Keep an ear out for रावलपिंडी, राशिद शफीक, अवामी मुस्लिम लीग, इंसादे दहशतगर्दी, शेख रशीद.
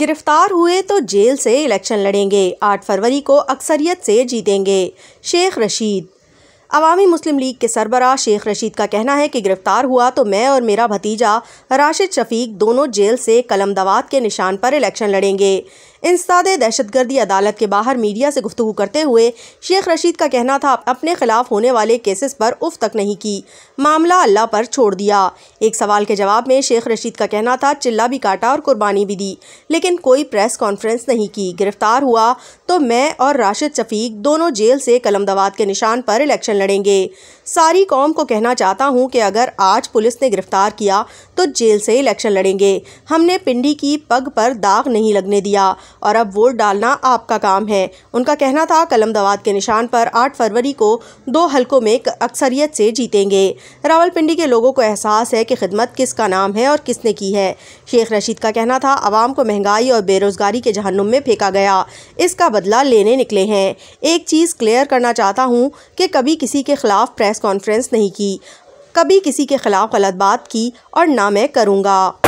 गिरफ्तार हुए तो जेल से इलेक्शन लड़ेंगे, 8 फरवरी को अक्सरियत से जीतेंगे। शेख रशीद। अवामी मुस्लिम लीग के सरबराह शेख रशीद का कहना है कि गिरफ्तार हुआ तो मैं और मेरा भतीजा राशिद शफीक दोनों जेल से कलम दवात के निशान पर इलेक्शन लड़ेंगे। इंसादे दहशतगर्दी अदालत के बाहर मीडिया से गुफ्तगू करते हुए शेख रशीद का कहना था, अपने खिलाफ होने वाले केसेस पर उफ तक नहीं की, मामला अल्लाह पर छोड़ दिया। एक सवाल के जवाब में शेख रशीद का कहना था, चिल्ला भी काटा और कुर्बानी भी दी, लेकिन कोई प्रेस कॉन्फ्रेंस नहीं की। गिरफ्तार हुआ तो मैं और राशिद शफीक दोनों जेल से कलम दवात के निशान पर इलेक्शन लड़ेंगे। सारी कौम को कहना चाहता हूँ कि अगर आज पुलिस ने गिरफ्तार किया तो जेल से इलेक्शन लड़ेंगे। हमने पिंडी की पग पर दाग नहीं लगने दिया और अब वोट डालना आपका काम है। उनका कहना था, कलम दवात के निशान पर 8 फरवरी को 2 हलकों में अक्सरियत से जीतेंगे। रावलपिंडी के लोगों को एहसास है कि खिदमत किसका नाम है और किसने की है। शेख रशीद का कहना था, आवाम को महंगाई और बेरोजगारी के जहन्नुम में फेंका गया, इसका बदला लेने निकले हैं। एक चीज़ क्लियर करना चाहता हूँ कि कभी किसी के खिलाफ प्रेस कॉन्फ्रेंस नहीं की, कभी किसी के खिलाफ गलत बात की और ना मैं करूँगा।